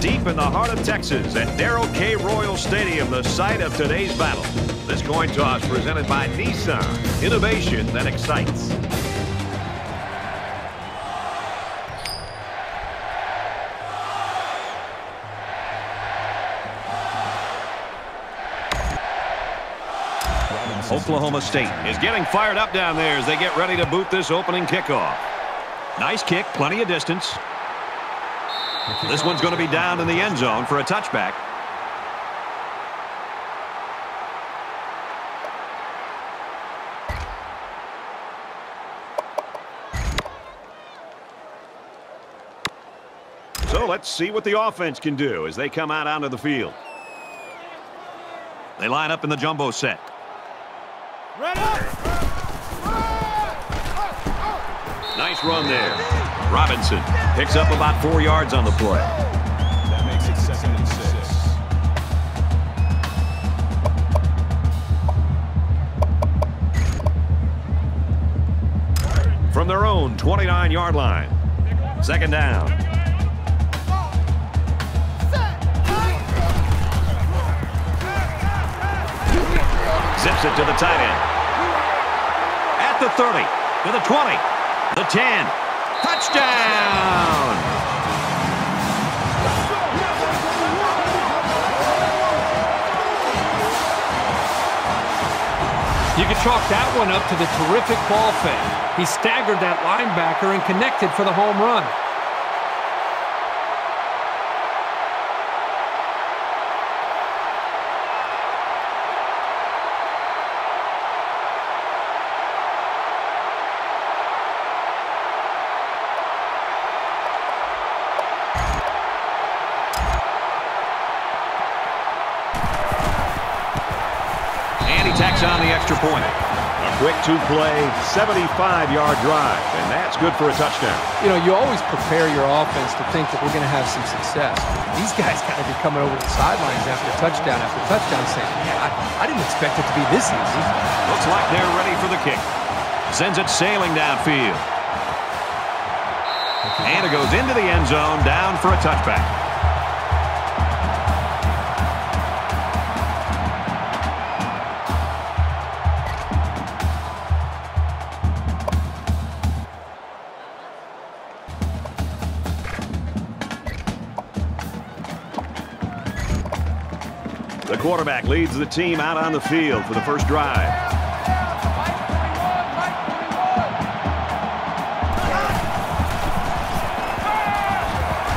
deep in the heart of Texas at Darryl K. Royal Stadium, the site of today's battle. This coin toss presented by Nissan, innovation that excites. Oklahoma State is getting fired up down there as they get ready to boot this opening kickoff. Nice kick, plenty of distance. This one's going to be down in the end zone for a touchback. So let's see what the offense can do as they come out onto the field. They line up in the jumbo set. Nice run there. Robinson picks up about 4 yards on the play. That makes it 2nd and 6. From their own 29-yard line. 2nd down. Zips it to the tight end. At the 30, to the 20. The 10. Touchdown! You can chalk that one up to the terrific ball fake. He staggered that linebacker and connected for the home run. On the extra point. A quick two-play, 75-yard drive, and that's good for a touchdown. You know, you always prepare your offense to think that we're going to have some success. These guys kind of be coming over the sidelines after touchdown saying, yeah, I didn't expect it to be this easy. Looks like they're ready for the kick. Sends it sailing downfield. And it goes into the end zone, down for a touchback. The quarterback leads the team out on the field for the first drive.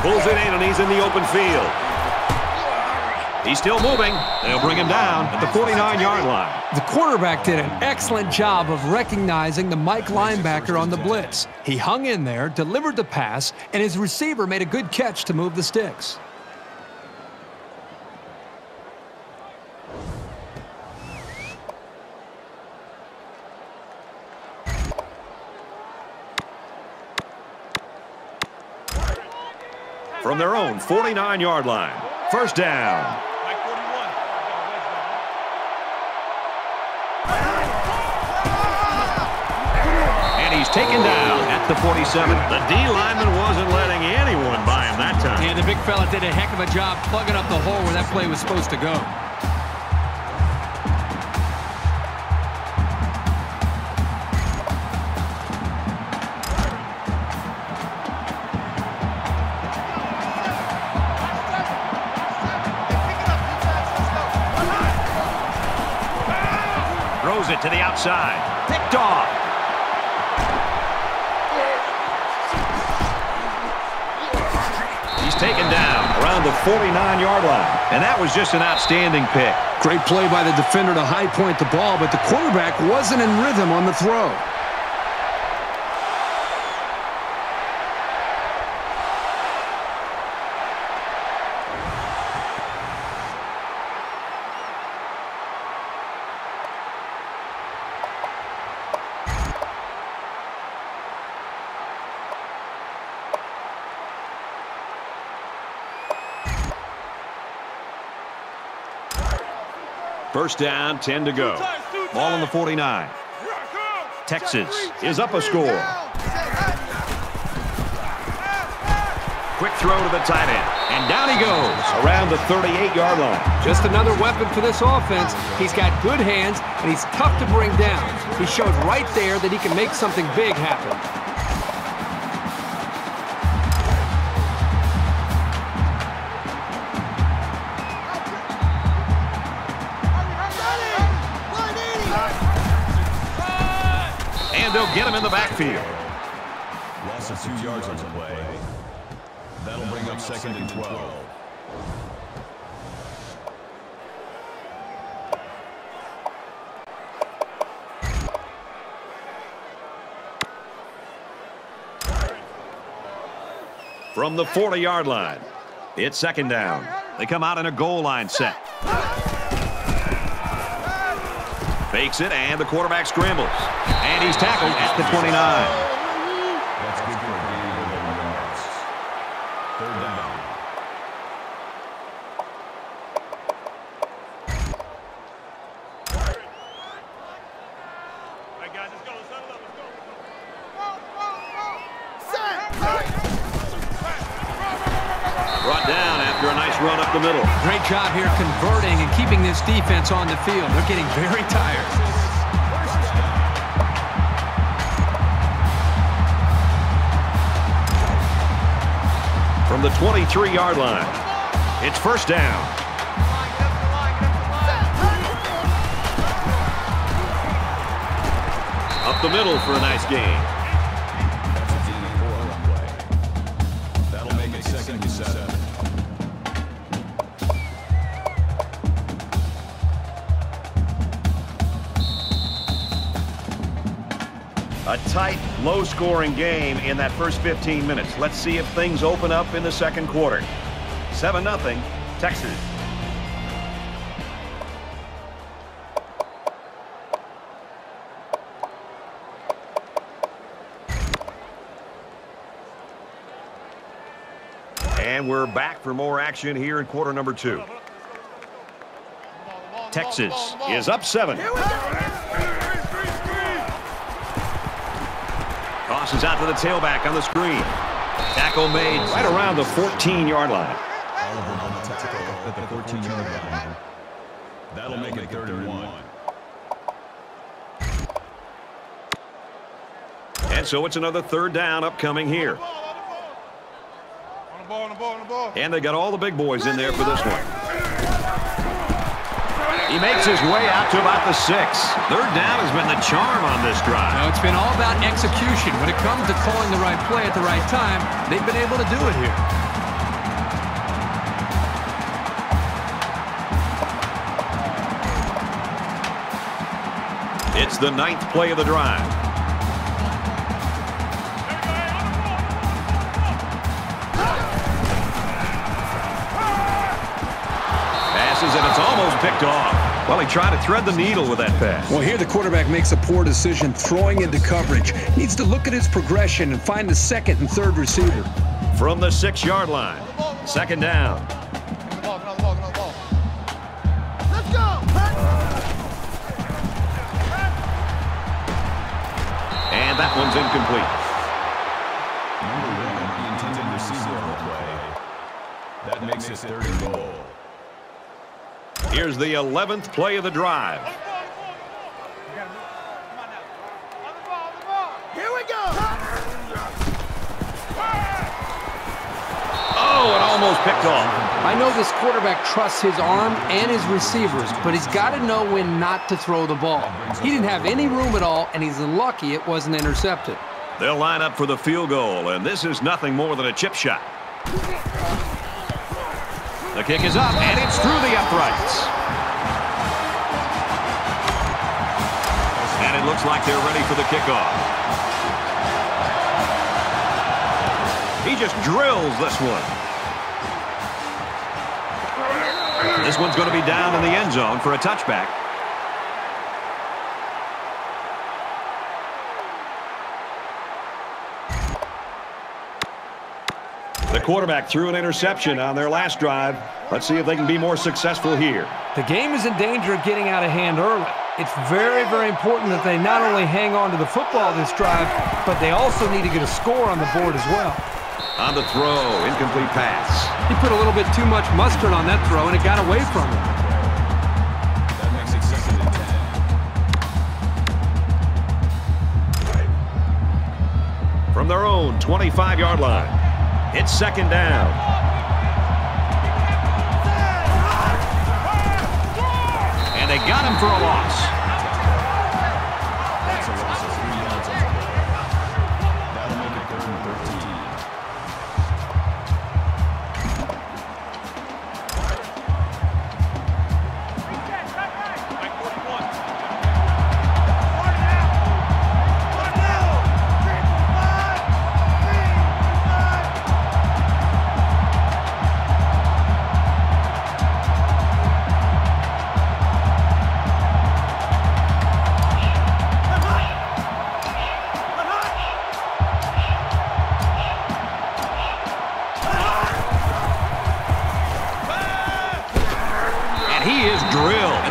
Pulls it in, and he's in the open field. He's still moving. They'll bring him down at the 49-yard line. The quarterback did an excellent job of recognizing the Mike linebacker on the blitz. He hung in there, delivered the pass, and his receiver made a good catch to move the sticks. From their own 49-yard line. First down. And he's taken down at the 47. The D lineman wasn't letting anyone by him that time. Yeah, the big fella did a heck of a job plugging up the hole where that play was supposed to go. It to the outside. Picked off. He's taken down around the 49-yard line. And that was just an outstanding pick. Great play by the defender to high point the ball, but the quarterback wasn't in rhythm on the throw. First down, 10 to go. Ball on the 49. Texas is up a score. quick throw to the tight end. And down he goes. Around the 38-yard line. Just another weapon for this offense. He's got good hands, and he's tough to bring down. He showed right there that he can make something big happen. They'll get him in the backfield. Loss of 2 yards on the play. That'll bring up second and 12. From the 40-yard line, it's second down. They come out in a goal line set. Fakes it, and the quarterback scrambles. And he's tackled at the 29. That's good for a gain of 11 yards. Third down. All right, guys, let's go. Let's settle up. Let's go. Brought down after a nice run up the middle. Great job here converting and keeping this defense on the field. They're getting very tired. From the 23-yard line, it's first down. Up the middle for a nice gain. That'll make it second and 7. A tight, low-scoring game in that first 15 minutes. Let's see if things open up in the second quarter. 7-0, Texas. And we're back for more action here in quarter number 2. Texas is up 7. Tosses out to the tailback on the screen. Tackle made right around the 14-yard line. Oliver on the tackle at the 14-yard line. That'll make it 3rd and 1. And so it's another third down upcoming here. And they got all the big boys in there for this one. He makes his way out to about the 6. Third down has been the charm on this drive. No, it's been all about execution. When it comes to calling the right play at the right time, they've been able to do it here. It's the 9th play of the drive. Passes, and it's almost picked off. Well, he tried to thread the needle with that pass. Well, here the quarterback makes a poor decision, throwing into coverage. He needs to look at his progression and find the 2nd and 3rd receiver. From the 6-yard line, second down. Let's go! And that one's incomplete. Number 1, the intended receiver on the play. That makes it 3rd and goal. Here's the 11th play of the drive. Here we go. Oh, it almost picked off. I know this quarterback trusts his arm and his receivers, but he's got to know when not to throw the ball. He didn't have any room at all, and he's lucky it wasn't intercepted. They'll line up for the field goal, and this is nothing more than a chip shot. The kick is up, and it's through the uprights. And it looks like they're ready for the kickoff. He just drills this one. This one's going to be down in the end zone for a touchback. The quarterback threw an interception on their last drive. Let's see if they can be more successful here. The game is in danger of getting out of hand early. It's very, very important that they not only hang on to the football this drive, but they also need to get a score on the board as well. On the throw, incomplete pass. He put a little bit too much mustard on that throw, and it got away from him. That makes it second and 10. From their own 25-yard line, it's second down. And they got him for a loss.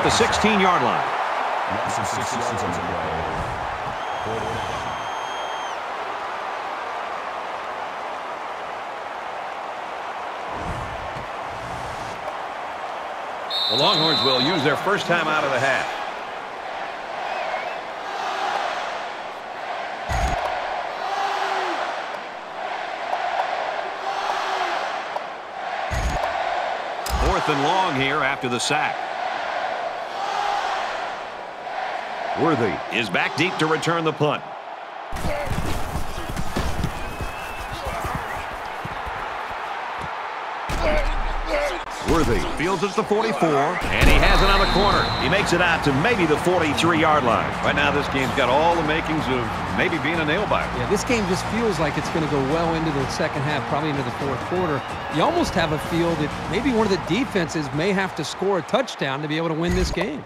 The 16-yard line. The Longhorns will use their first time out of the half. Fourth and long here after the sack. Worthy is back deep to return the punt. Worthy fields it to the 44, and he has it on the corner. He makes it out to maybe the 43-yard line. Right now, this game's got all the makings of maybe being a nail-biter. Yeah, this game just feels like it's going to go well into the second half, probably into the fourth quarter. You almost have a feel that maybe one of the defenses may have to score a touchdown to be able to win this game.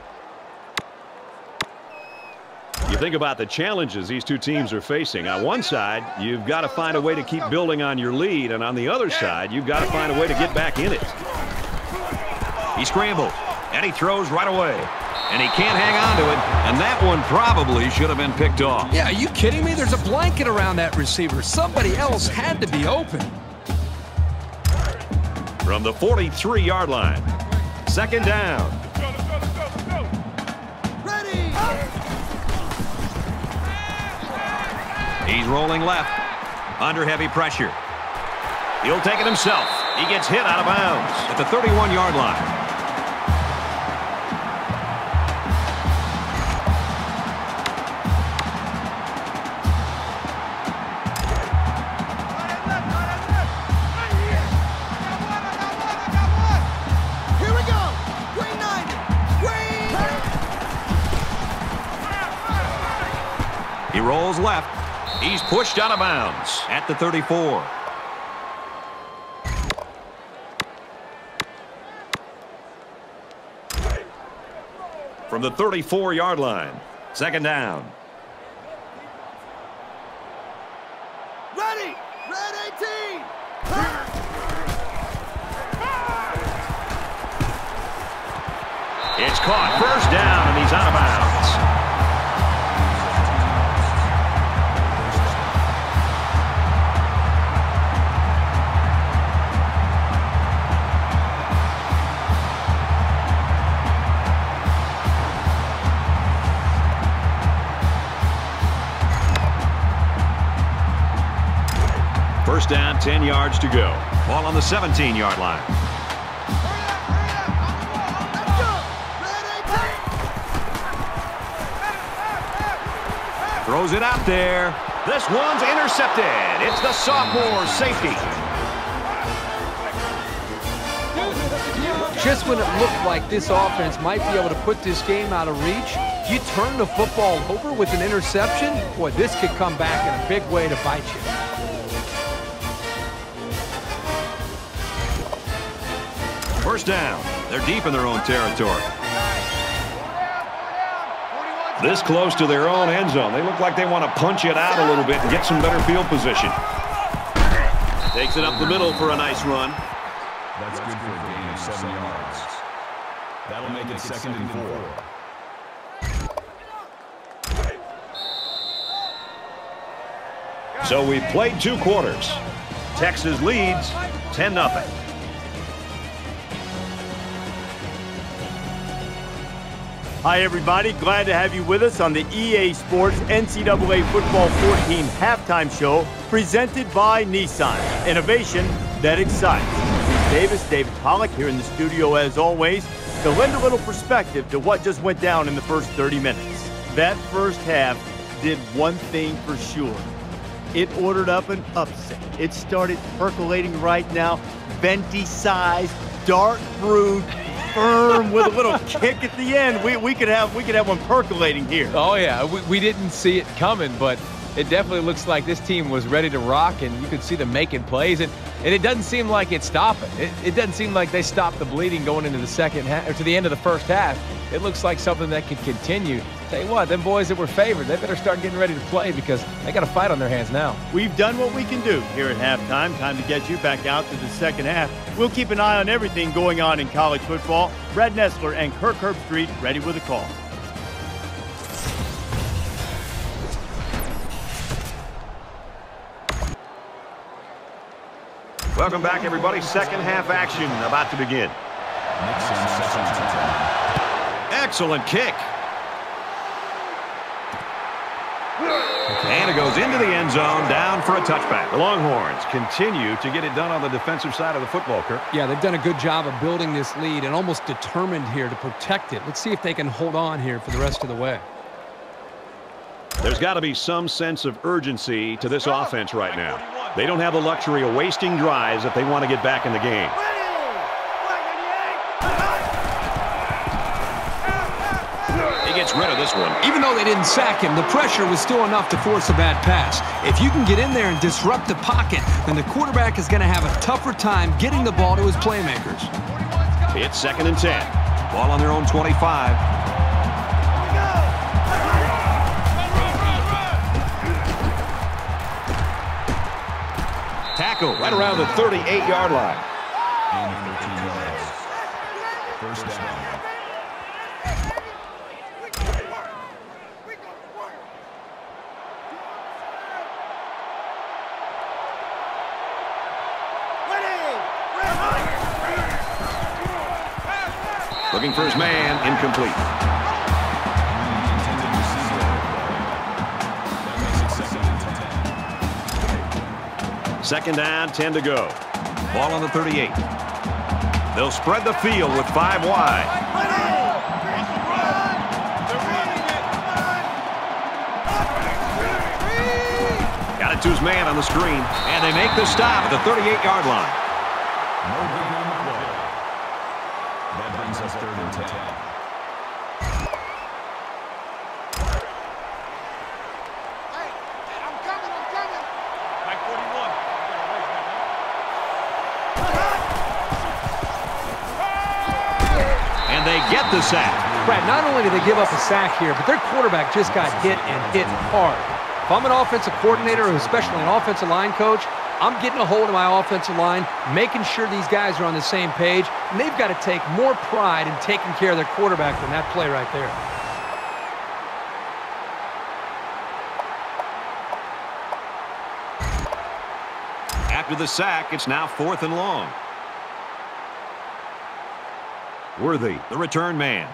Think about the challenges these two teams are facing. On one side, you've got to find a way to keep building on your lead, and on the other side, you've got to find a way to get back in it. He scrambles, and he throws right away, and he can't hang on to it, and that one probably should have been picked off. Yeah, are you kidding me? There's a blanket around that receiver. Somebody else had to be open. From the 43-yard line, second down. He's rolling left under heavy pressure. He'll take it himself. He gets hit out of bounds at the 31-yard line. Here we go. He rolls left. He's pushed out of bounds at the 34. From the 34-yard line, second down. Ready! Red 18! It's caught. First down, and he's out of bounds. First down, 10 yards to go. Ball on the 17-yard line. Throws it out there. This one's intercepted. It's the sophomore safety. Just when it looked like this offense might be able to put this game out of reach, you turn the football over with an interception. Boy, this could come back in a big way to bite you. First down. They're deep in their own territory. This close to their own end zone. They look like they want to punch it out a little bit and get some better field position. Takes it up the middle for a nice run. That's good for a gain of 7 yards. That'll make it second and 4. So we've played 2 quarters. Texas leads 10-0. Hi, everybody. Glad to have you with us on the EA Sports NCAA Football 14 halftime show presented by Nissan. Innovation that excites. David Pollock here in the studio as always to lend a little perspective to what just went down in the first 30 minutes. That first half did one thing for sure. It ordered up an upset. It started percolating right now. Venti-sized, dark-brewed, firm with a little kick at the end. We could have one percolating here. Oh, yeah. We didn't see it coming, but it definitely looks like this team was ready to rock, and you could see them making plays. And it doesn't seem like it's stopping. It doesn't seem like they stopped the bleeding going into the second half, or to the end of the first half. It looks like something that could continue. Tell you what, them boys that were favored, they better start getting ready to play because they got a fight on their hands now. We've done what we can do here at halftime. Time to get you back out to the second half. We'll keep an eye on everything going on in college football. Brad Nessler and Kirk Herbstreit ready with a call. Welcome back, everybody. Second half action about to begin. Excellent kick. And it goes into the end zone, down for a touchback. The Longhorns continue to get it done on the defensive side of the football, Kirk. Yeah, they've done a good job of building this lead and almost determined here to protect it. Let's see if they can hold on here for the rest of the way. There's got to be some sense of urgency to this offense right now. They don't have the luxury of wasting drives if they want to get back in the game. Rid of this one. Even though they didn't sack him, the pressure was still enough to force a bad pass. If you can get in there and disrupt the pocket, then the quarterback is going to have a tougher time getting the ball to his playmakers. It's 2nd and 10. Ball on their own 25. Tackle right around the 38-yard line. First down. Looking for his man, incomplete. Second down, 10 to go. Ball on the 38. They'll spread the field with 5 wide. Got it to his man on the screen, and they make the stop at the 38-yard line. The sack. Brad, not only did they give up a sack here, but their quarterback just got hit and hit hard. If I'm an offensive coordinator, especially an offensive line coach, I'm getting a hold of my offensive line, making sure these guys are on the same page, and they've got to take more pride in taking care of their quarterback than that play right there. After the sack, it's now 4th and long. Worthy, the return man.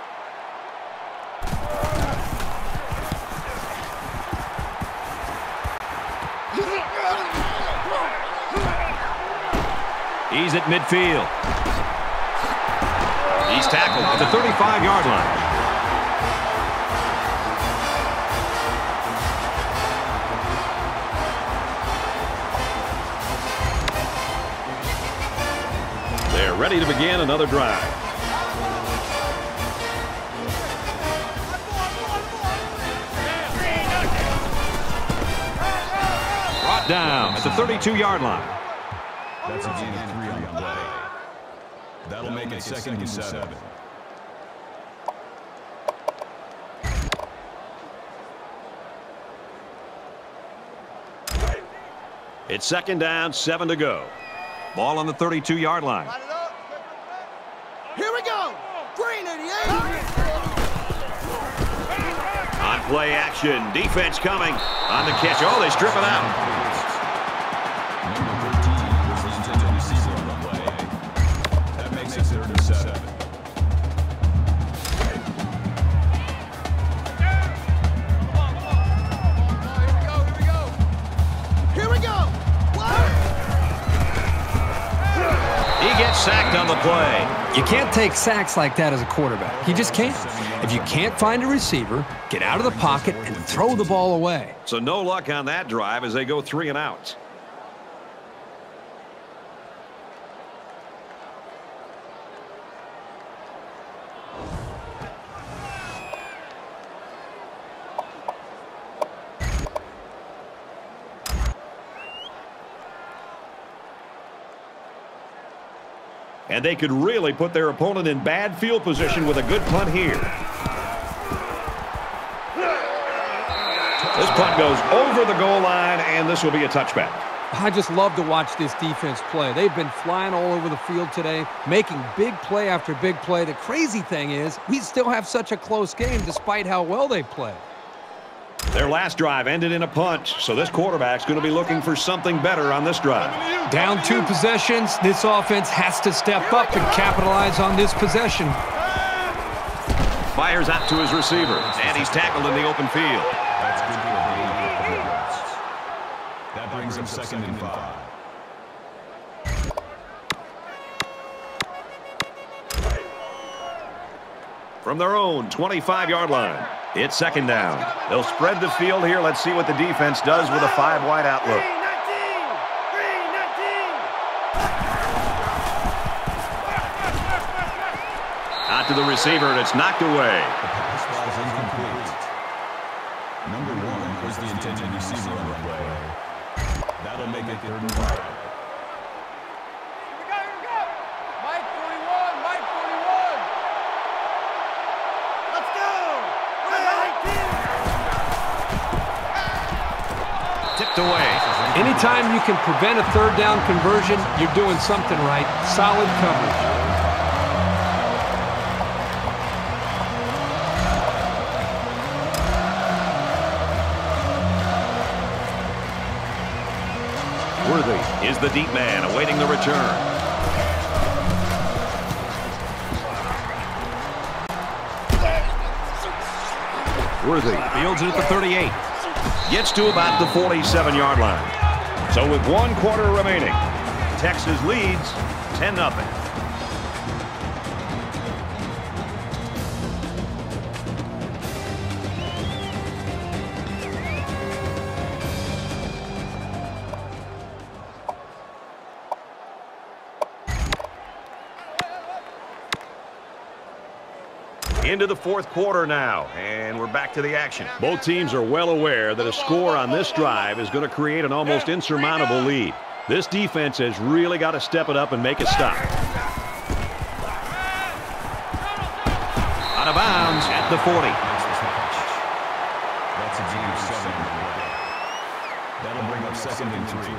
He's at midfield. He's tackled at the 35-yard line. They're ready to begin another drive. Down at the 32-yard line. That's a gain of 3 on play. That'll make it 2nd and 7. It's 2nd down, 7 to go. Ball on the 32-yard line. Here we go. Green 88. On play action. Defense coming on the catch. Oh, they strip it out. got sacked on the play. You can't take sacks like that as a quarterback. You just can't. If you can't find a receiver, get out of the pocket and throw the ball away. So no luck on that drive as they go 3 and out. And they could really put their opponent in bad field position with a good punt here. This punt goes over the goal line, and this will be a touchback. I just love to watch this defense play. They've been flying all over the field today, making big play after big play. The crazy thing is, we still have such a close game despite how well they play. Their last drive ended in a punt, so this quarterback's going to be looking for something better on this drive. Down 2 possessions, this offense has to step up and capitalize on this possession. Fires out to his receiver, and he's tackled in the open field. That's good for him. That brings him 2nd and 5. From their own 25-yard line. It's 2nd down. They'll spread the field here. Let's see what the defense does with a 5-wide outlook. Out to the receiver, and it's knocked away. Number 1 was the intended receiver on the play. That'll make it 3rd and 5. Away. Anytime you can prevent a 3rd down conversion, you're doing something right. Solid coverage. Worthy is the deep man awaiting the return. Worthy fields it at the 38. Gets to about the 47-yard line. So with 1 quarter remaining, Texas leads 10-0. Into the 4th quarter now, and we're back to the action. Both teams are well aware that a score on this drive is going to create an almost insurmountable lead. This defense has really got to step it up and make a stop. Out of bounds at the 40. That's a gain of 7. That'll bring up 2nd and 3.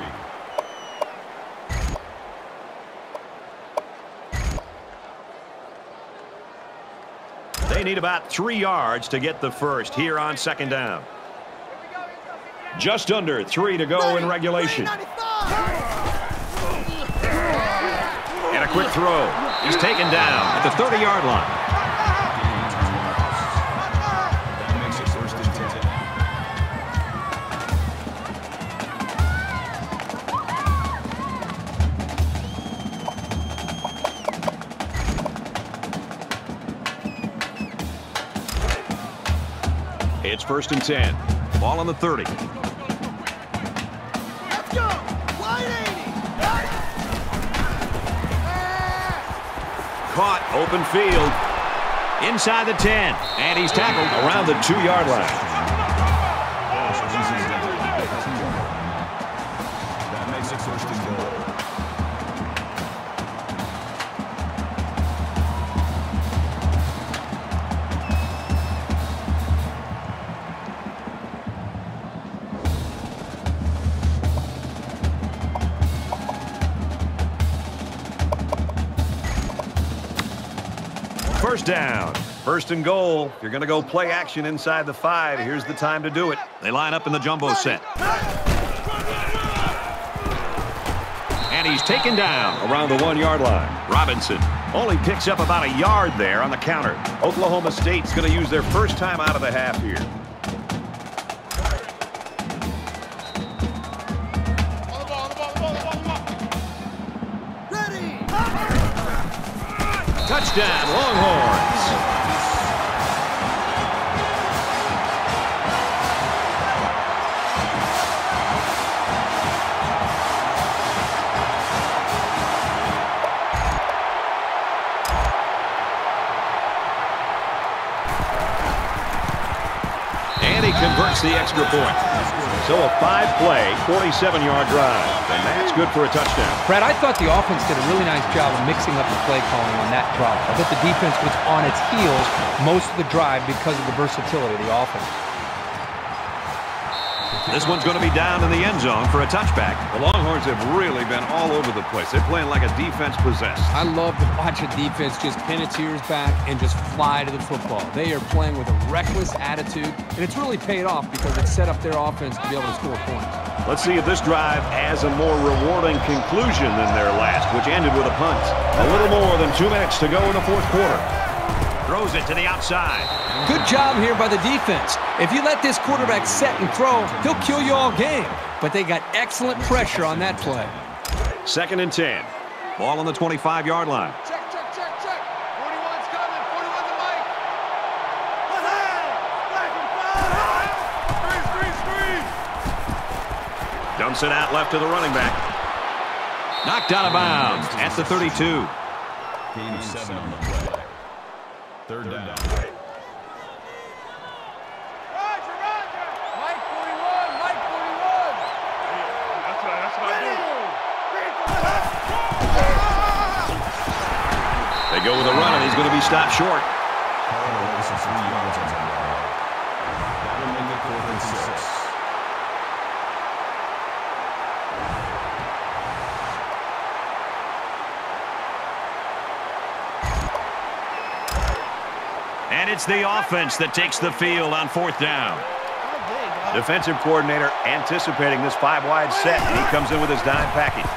Need about 3 yards to get the 1st here on 2nd down. Just under 3 to go in regulation. And a quick throw. He's taken down at the 30-yard line. It's 1st and 10. Ball on the 30. Let's go. Wide 80. Caught. Open field. Inside the 10. And he's tackled around the 2-yard line. That makes it 1st and goal. Down. 1st and goal. You're going to go play action inside the 5. Here's the time to do it. They line up in the jumbo set. And he's taken down around the 1-yard line. Robinson only picks up about 1 yard there on the counter. Oklahoma State's going to use their 1st time out of the half here. Ready! Touchdown, Longhorns. Converts the extra point. So a five-play, 47-yard drive, and that's good for a touchdown. Brad, I thought the offense did a really nice job of mixing up the play calling on that drive. I thought the defense was on its heels most of the drive because of the versatility of the offense. This one's going to be down in the end zone for a touchback. The Longhorns have really been all over the place. They're playing like a defense possessed. I love to watch a defense just pin its ears back and just fly to the football. They are playing with a reckless attitude, and it's really paid off because it set up their offense to be able to score points. Let's see if this drive has a more rewarding conclusion than their last, which ended with a punt. A little more than 2 minutes to go in the fourth quarter. Throws it to the outside. Good job here by the defense. If you let this quarterback set and throw, he'll kill you all game. But they got excellent pressure on that play. Second and 10. Ball on the 25-yard line. Check, check, check, check. 41's coming. 41's the mic. One hand. Black and five. Three, three, three. Dumps it out left to the running back. Knocked out of bounds at the 32. Game seven on the play. Third down. Go with a run, and he's going to be stopped short. And it's the offense that takes the field on fourth down. Defensive coordinator anticipating this five-wide set, and he comes in with his dime package.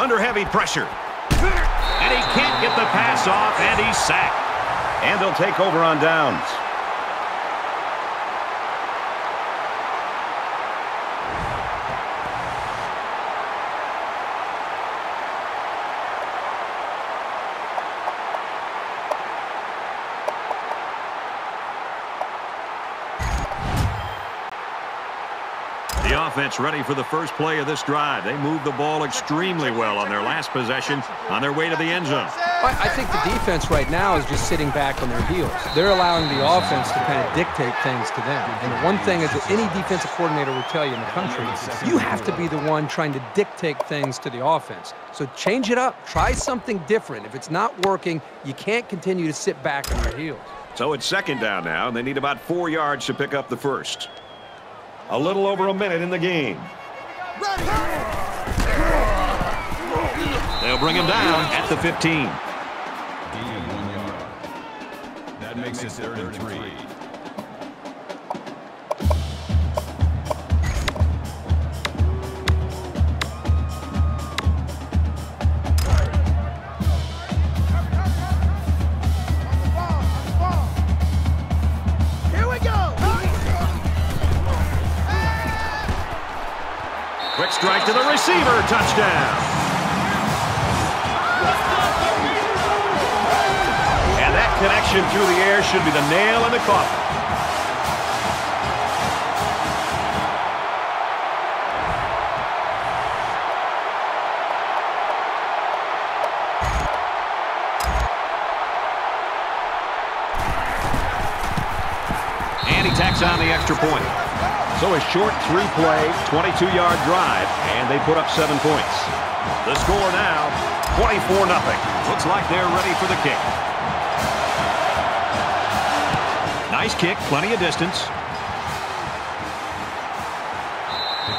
Under heavy pressure. And he can't get the pass off, and he's sacked. And they'll take over on downs. The offense ready for the first play of this drive. They moved the ball extremely well on their last possession on their way to the end zone. I think the defense right now is just sitting back on their heels. They're allowing the offense to kind of dictate things to them. And the one thing is that any defensive coordinator will tell you in the country, you have to be the one trying to dictate things to the offense. So change it up. Try something different. If it's not working, you can't continue to sit back on your heels. So it's second down now, and they need about 4 yards to pick up the first. A little over a minute in the game. They'll bring him down at the 15. That makes it 3rd and 3. Strike to the receiver, touchdown. And that connection through the air should be the nail in the coffin. And he tacks on the extra point. So a short three-play, 22-yard drive, and they put up 7 points. The score now, 24-0. Looks like they're ready for the kick. Nice kick, plenty of distance.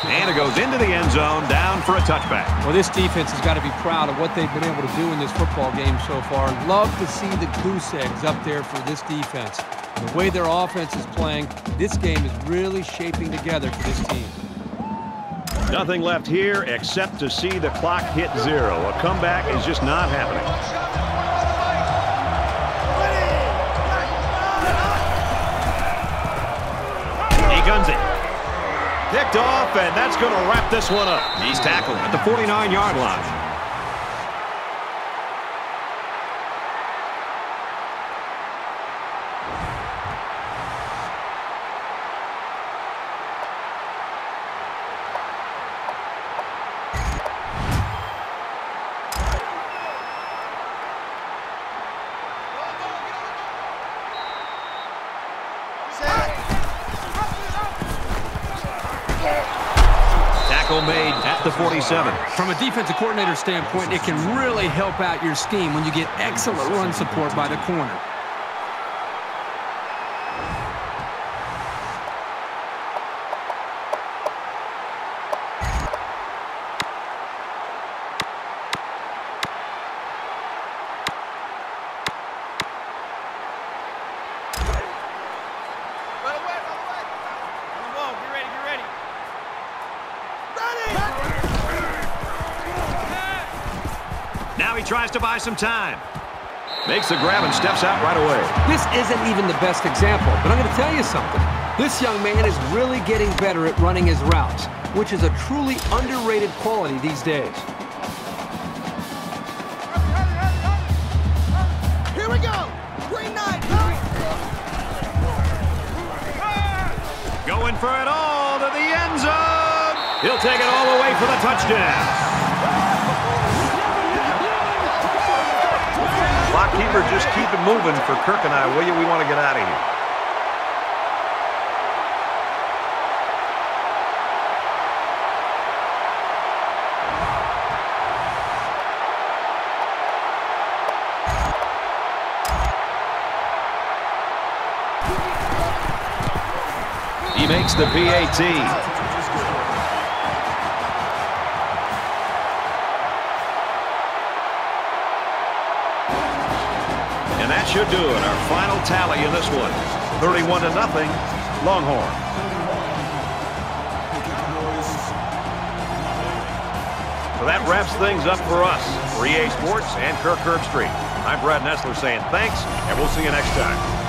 And it goes into the end zone, down for a touchback. Well, this defense has got to be proud of what they've been able to do in this football game so far. Love to see the goose eggs up there for this defense. The way their offense is playing, this game is really shaping together for this team. Nothing left here except to see the clock hit zero. A comeback is just not happening. He guns it. Picked off, and that's going to wrap this one up. He's tackled at the 49-yard line. tackle made at the 47. From a defensive coordinator standpoint, it can really help out your scheme when you get excellent run support by the corner. Tries to buy some time. Makes the grab and steps out right away. This isn't even the best example, but I'm going to tell you something. This young man is really getting better at running his routes, which is a truly underrated quality these days. Here we go. Green Knight. Going for it all to the end zone. He'll take it all the way for the touchdown. Keeper, just keep it moving for Kirk and I, will you? We want to get out of here. He makes the PAT. Should do it. Our final tally in this one, 31-0, Longhorn. So that wraps things up for us. For EA Sports and Kirk Herbstreit, I'm Brad Nessler saying thanks, and we'll see you next time.